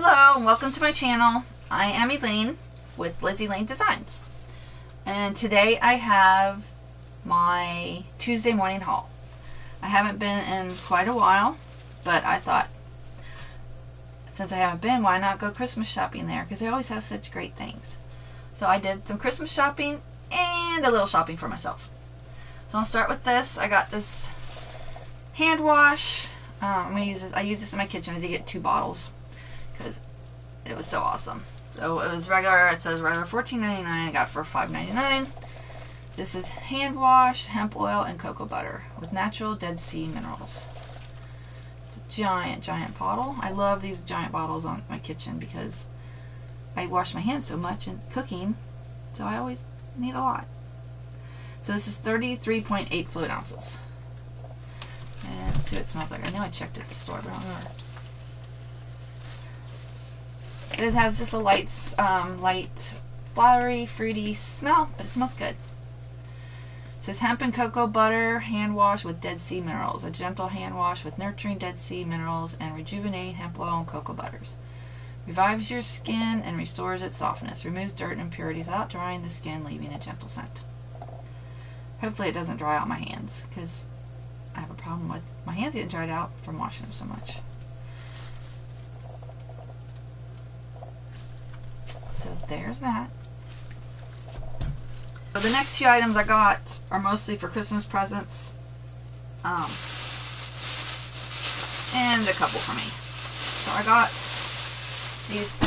Hello and welcome to my channel. I am Elaine with Lizzie Lane Designs, and today I have my Tuesday morning haul. I haven't been in quite a while, but I thought since I haven't been, why not go Christmas shopping there, because they always have such great things. So I did some Christmas shopping and a little shopping for myself. So I'll start with this. I got this hand wash. I'm gonna use this. I use this in my kitchen. I did get 2 bottles because it was so awesome. So it was regular. It says regular $14.99. I got it for $5.99. This is hand wash, hemp oil, and cocoa butter with natural Dead Sea minerals. It's a giant, giant bottle. I love these giant bottles on my kitchen because I wash my hands so much in cooking, so I always need a lot. So this is 33.8 fluid ounces. And let's see what it smells like. I know I checked at the store, but I don't remember. It has just a light, flowery, fruity smell, but it smells good. It says hemp and cocoa butter hand wash with Dead Sea minerals. A gentle hand wash with nurturing Dead Sea minerals and rejuvenating hemp oil and cocoa butters. Revives your skin and restores its softness. Removes dirt and impurities without drying the skin, leaving a gentle scent. Hopefully it doesn't dry out my hands, because I have a problem with my hands getting dried out from washing them so much. So there's that. So the next few items I got are mostly for Christmas presents, and a couple for me. So I got these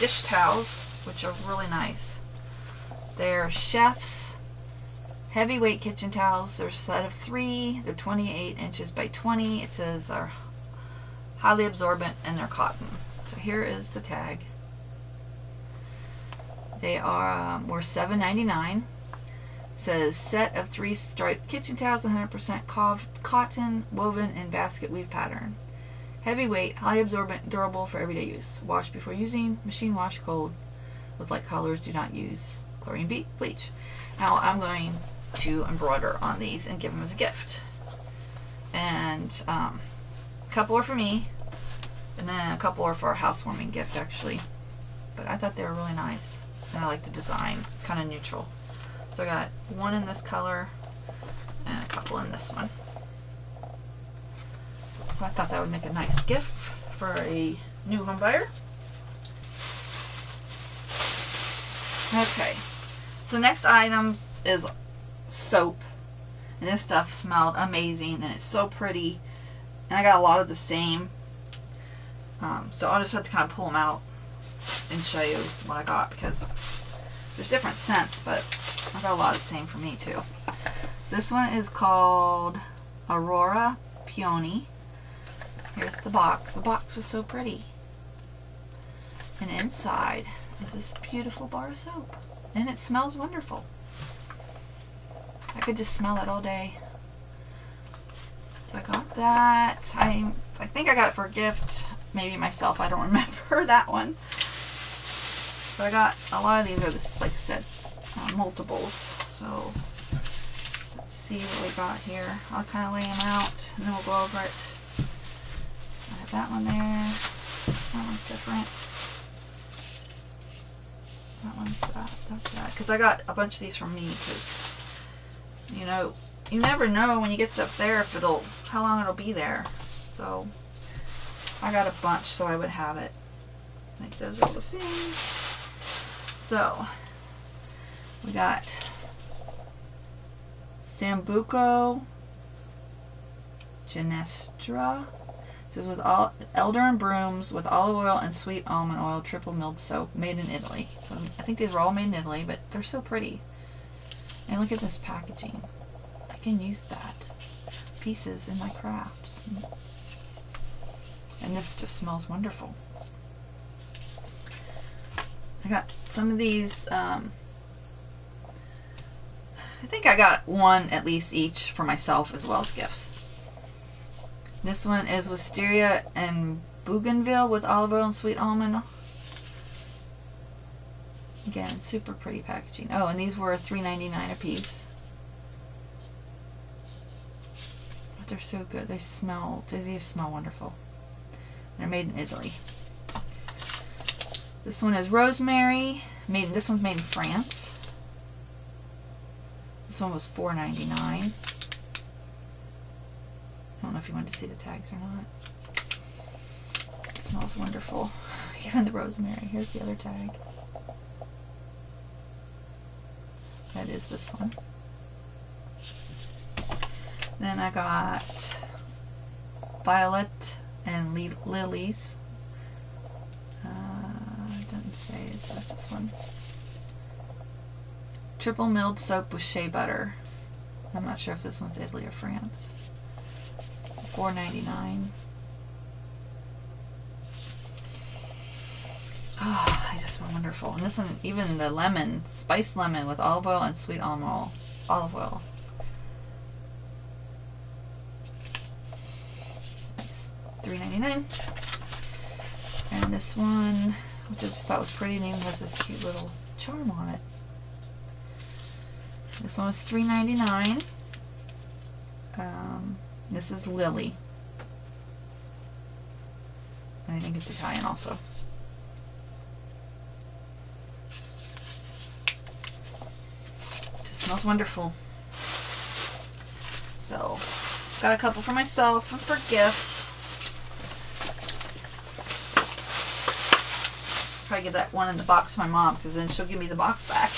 dish towels, which are really nice. They're chef's heavyweight kitchen towels. They're a set of 3. They're 28 inches by 20. It says they're highly absorbent and they're cotton. So here is the tag. They are were $7.99. It says set of 3 striped kitchen towels, 100% cotton, woven in basket weave pattern. Heavyweight, highly absorbent, durable for everyday use. Wash before using, machine wash cold. With light colors, do not use chlorine bleach. Now I'm going to embroider on these and give them as a gift. And a couple are for me, and then a couple are for a housewarming gift actually. But I thought they were really nice, and I like the design. It's kind of neutral. So I got one in this color and a couple in this one. So I thought that would make a nice gift for a new home buyer. Okay, so next item is soap, and this stuff smelled amazing and it's so pretty, and I got a lot of the same, so I'll just have to kind of pull them out and show you what I got, because there's different scents, but I got a lot of the same for me too. This one is called Aurora Peony. Here's the box. The box was so pretty. And inside is this beautiful bar of soap. And it smells wonderful. I could just smell it all day. So I got that. I think I got it for a gift. Maybe myself. I don't remember that one. But I got a lot of these are, this, like I said, multiples. So let's see what we got here. I'll kind of lay them out and then we'll go over it. That one there, that one's different, that one's that, that's that. Because I got a bunch of these from me, because, you know, you never know when you get stuff there if it'll, how long it'll be there. So I got a bunch so I would have it. I think those are all the same. So we got Sambuco Genestra. This is with all elder and brooms, with olive oil and sweet almond oil, triple milled soap, made in Italy. So I think these were all made in Italy, but they're so pretty. And look at this packaging. I can use that. Pieces in my crafts. And this just smells wonderful. I got some of these, I think I got one at least each for myself as well as gifts. This one is Wisteria and Bougainville with olive oil and sweet almond. Again, super pretty packaging. Oh, and these were $3.99 a piece. But they're so good. They smell wonderful. They're made in Italy. This one is rosemary. This one's made in France. This one was $4.99. I don't know if you wanted to see the tags or not. It smells wonderful. Even the rosemary. Here's the other tag. That is this one. Then I got violet and lilies. Doesn't say, so that's this one. Triple milled soap with shea butter. I'm not sure if this one's Italy or France. $4.99. Oh, they just smell wonderful. And this one, even the lemon, spiced lemon with olive oil and sweet olive oil. It's $3.99. And this one, which I just thought was pretty neat, has this cute little charm on it. This one was $3.99. This is Lily. I think it's Italian also. Smells wonderful. So, got a couple for myself and for gifts. Probably give that one in the box to my mom, because then she'll give me the box back.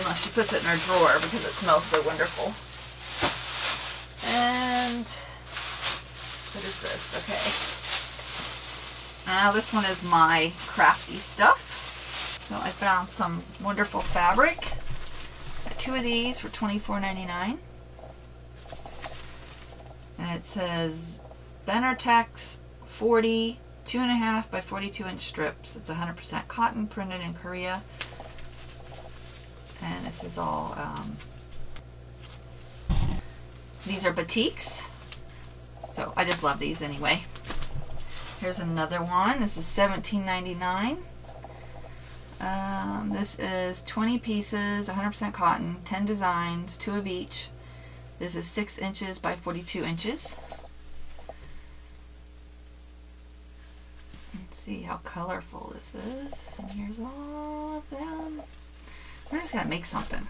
Unless she puts it in her drawer because it smells so wonderful. And what is this? Okay. Now this one is my crafty stuff. So I found some wonderful fabric. Got two of these for $24.99. And it says Benartex 40 2.5 by 42 inch strips. It's 100% cotton, printed in Korea. And this is all, these are batiks. So I just love these anyway. Here's another one. This is $17.99. This is 20 pieces, 100% cotton, 10 designs, 2 of each. This is 6 inches by 42 inches. Let's see how colorful this is. And here's all of them. I'm just going to make something.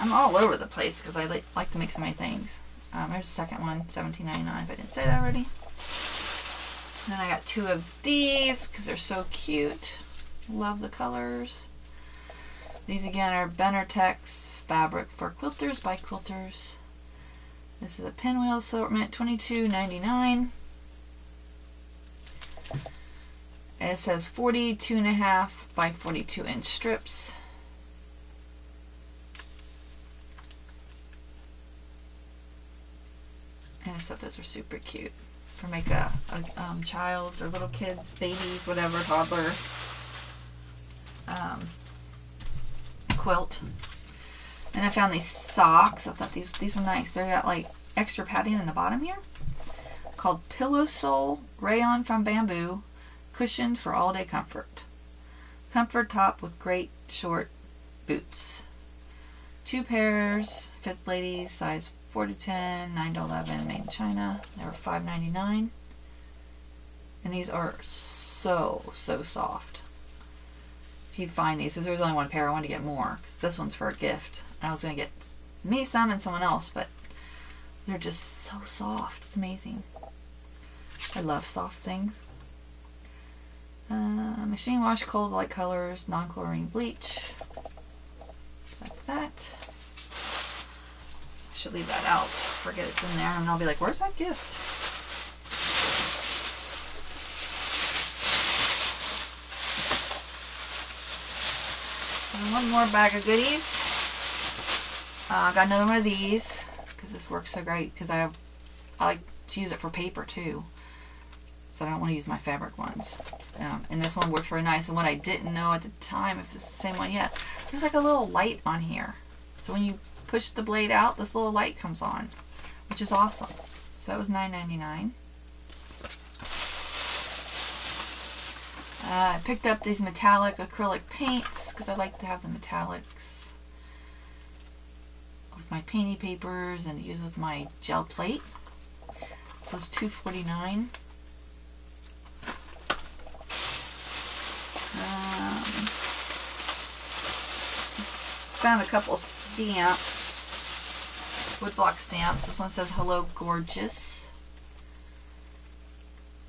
I'm all over the place because I like to make so many things. Here's the second one, $17.99, if I didn't say that already. And then I got two of these because they're so cute. Love the colors. These again are Benartex fabric for quilters by quilters. This is a pinwheel assortment, $22.99. It says 42.5 by 42 inch strips. And I thought those were super cute. For make a child's or little kids, babies, whatever, toddler quilt. And I found these socks. I thought these were nice. They got like extra padding in the bottom here. Called Pillow Sole Rayon from Bamboo, cushioned for all day comfort. Comfort top with great short boots. 2 pairs, fits ladies, size 4 to 10, 9 to 11, made in China. They were $5.99. And these are so soft. If you find these, because there's only one pair, I wanted to get more. Cause this one's for a gift. I was gonna get me some and someone else, but they're just so soft. It's amazing. I love soft things. Machine wash, cold light colors, non-chlorine bleach. So that's that. Should leave that out, forget it's in there, and I'll be like, where's that gift? And one more bag of goodies. I got another one of these because this works so great, because I like to use it for paper too, so I don't want to use my fabric ones. And this one works really nice. And what I didn't know at the time, if it's the same one yet, there's like a little light on here, so when you push the blade out, this little light comes on, which is awesome. So that was $9.99. I picked up these metallic acrylic paints because I like to have the metallics with my painting papers and use with my gel plate. So it's $2.49. Found a couple stamps, woodblock stamps. This one says "Hello, Gorgeous."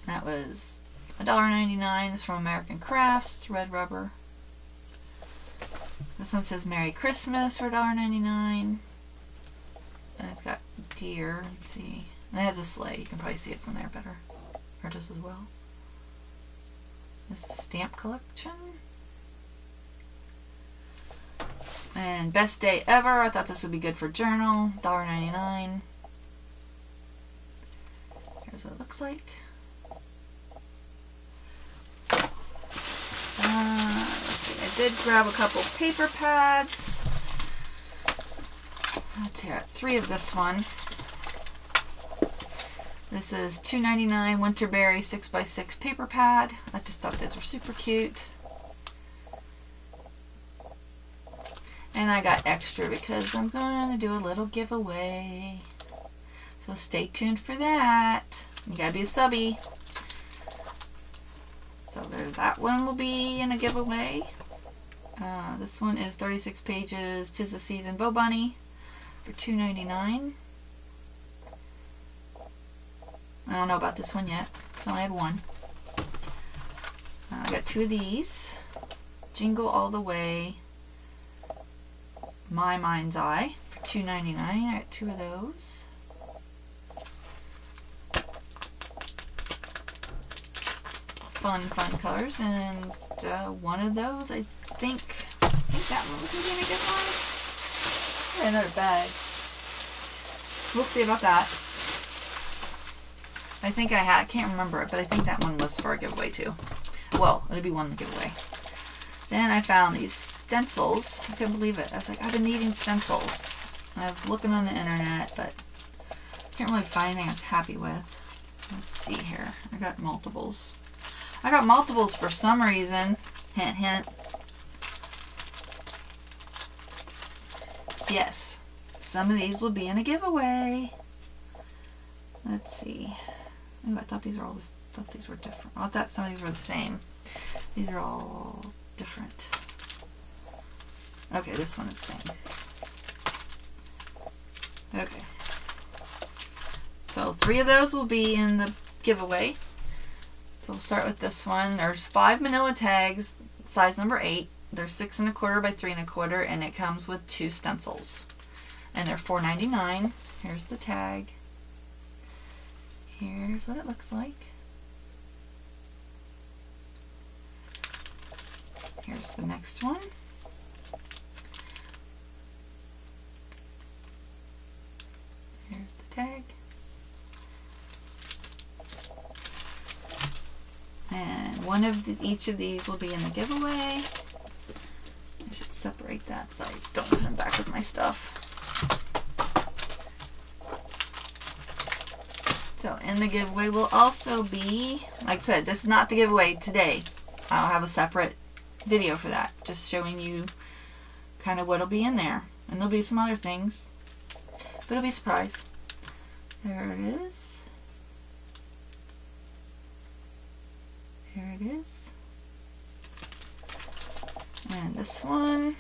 That was $1.99. It's from American Crafts. It's red rubber. This one says "Merry Christmas" for $1.99, and it's got deer. Let's see, and it has a sleigh. You can probably see it from there better, or just as well. This is stamp collection. And best day ever. I thought this would be good for journal. $1.99. Here's what it looks like. Let's see. I did grab a couple paper pads. Let's see. I got 3 of this one. This is $2.99 Winterberry 6x6 paper pad. I just thought those were super cute. And I got extra because I'm going to do a little giveaway. So stay tuned for that. You got to be a subby. So there's that one will be in a giveaway. This one is 36 pages, "Tis the Season" Bow Bunny for $2.99. I don't know about this one yet. I only had one. I got 2 of these. Jingle All the Way, My Mind's Eye for $2.99. I got 2 of those. Fun, fun colors. And 1 of those, I think that one was maybe a good one. And another bag. We'll see about that. I think I can't remember it, but I think that one was for a giveaway too. Well, it'll be one giveaway. Then I found these stencils. I couldn't believe it. I was like, I've been needing stencils. And I've looking on the internet, but I can't really find anything I was happy with. Let's see here. I got multiples. I got multiples for some reason. Hint, hint. Yes, some of these will be in a giveaway. Let's see. Ooh, I thought these were all this. Thought these were different. I thought some of these were the same. These are all different. Okay, this one is the same. Okay. So 3 of those will be in the giveaway. So we'll start with this one. There's 5 manila tags, size number 8. They're 6 1/4 by 3 1/4, and it comes with 2 stencils. And they're $4.99. Here's the tag. Here's what it looks like. Here's the next one. Here's the tag. And each of these will be in the giveaway. I should separate that so I don't put them back with my stuff. So in the giveaway will also be, like I said, this is not the giveaway today. I'll have a separate video for that, just showing you kind of what'll be in there. And there'll be some other things, but it'll be a surprise. There it is. There it is. And this one.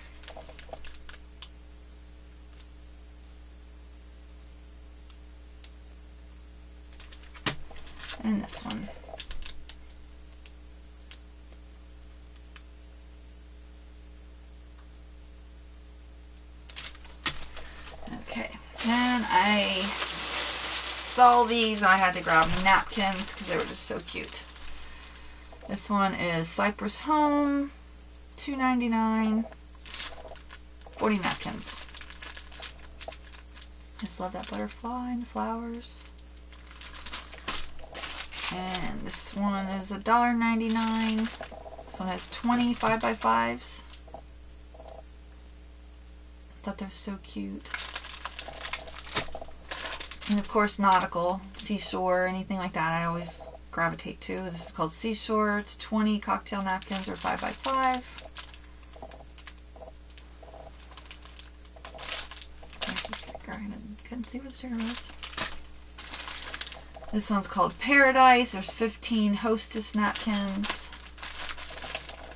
And this one. Okay, then I saw these and I had to grab napkins because they were just so cute. This one is Cypress Home, $2.99, 40 napkins. Just love that butterfly and flowers. And this one is $1.99. This one has 20 5x5s. I thought they were so cute. And of course, nautical, seashore, anything like that I always gravitate to. This is called Seashore. It's 20 cocktail napkins or 5x5. There's this and see what the serum is. This one's called Paradise. There's 15 Hostess napkins.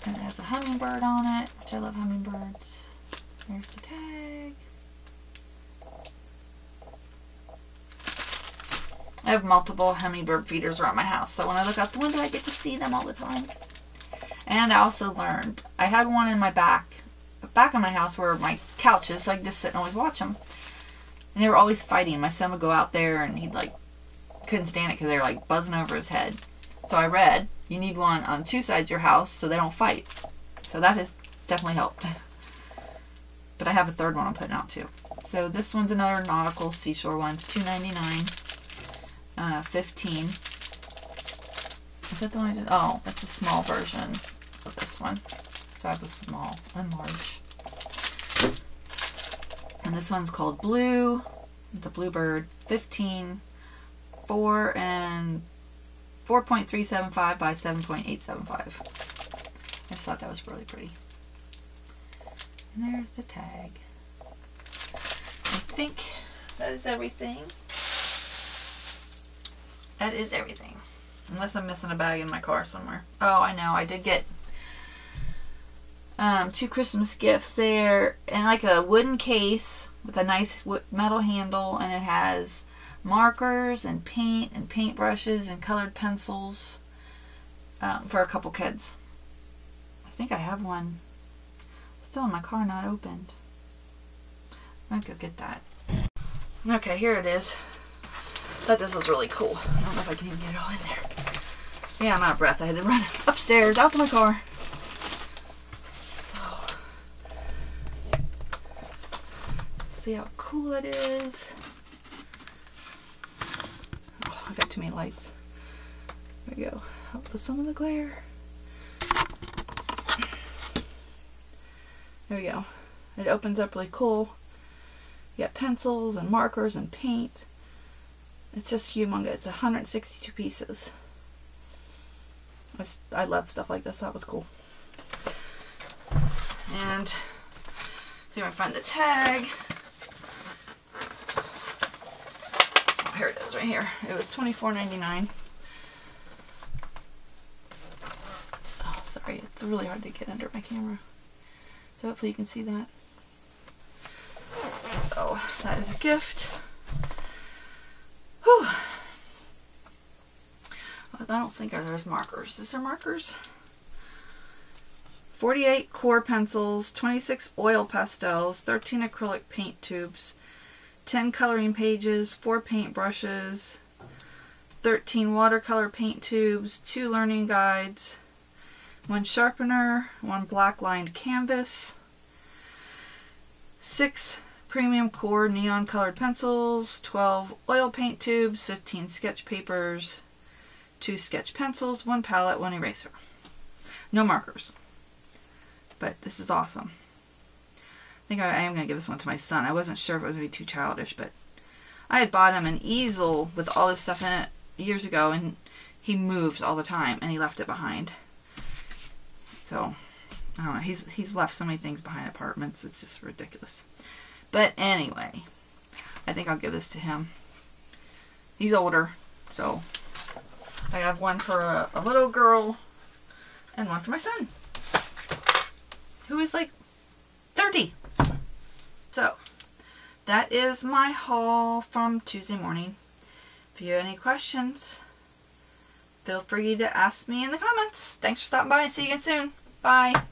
And it has a hummingbird on it, which I love hummingbirds. There's the tag. I have multiple hummingbird feeders around my house, so when I look out the window, I get to see them all the time. And I also learned, I had one in my back of my house where my couch is, so I could just sit and always watch them. And they were always fighting. My son would go out there and he'd like, couldn't stand it because they were like buzzing over his head. So I read, you need one on two sides of your house so they don't fight. So that has definitely helped. But I have a third one I'm putting out too. So this one's another nautical seashore one. It's $2.99, 15. Is that the one I did? Oh, that's a small version of this one. So I have a small and large. And this one's called Blue. It's a bluebird, 15. 4 and 4.375 by 7.875. I just thought that was really pretty. And there's the tag. I think that is everything. That is everything. Unless I'm missing a bag in my car somewhere. Oh, I know. I did get 2 Christmas gifts there. And like a wooden case with a nice metal handle. And it has markers and paint brushes and colored pencils for a couple kids. I think I have one still in my car not opened. I'm gonna go get that. Okay, here it is. I thought this was really cool. I don't know if I can even get it all in there. Yeah, I'm out of breath. I had to run upstairs out to my car. So, see how cool it is. I've got too many lights. There we go. I'll put some of the glare. There we go. It opens up really cool. You got pencils and markers and paint. It's just humongous. It's 162 pieces. I love stuff like this. That was cool. And see if I find the tag. Here it is right here. It was $24.99. Oh, sorry. It's really hard to get under my camera. So hopefully you can see that. So that is a gift. Whew. I don't think there's markers. These are markers. 48 core pencils, 26 oil pastels, 13 acrylic paint tubes, 10 coloring pages, 4 paint brushes, 13 watercolor paint tubes, 2 learning guides, 1 sharpener, 1 black lined canvas, 6 premium core neon colored pencils, 12 oil paint tubes, 15 sketch papers, 2 sketch pencils, 1 palette, 1 eraser. No markers, but this is awesome. I think I am going to give this one to my son. I wasn't sure if it was going to be too childish, but I had bought him an easel with all this stuff in it years ago, and he moved all the time, and he left it behind. So, I don't know. He's left so many things behind apartments. It's just ridiculous. But anyway, I think I'll give this to him. He's older, so I have one for a little girl and one for my son, who is like 30. So, that is my haul from Tuesday morning. If you have any questions, feel free to ask me in the comments. Thanks for stopping by. See you again soon. Bye.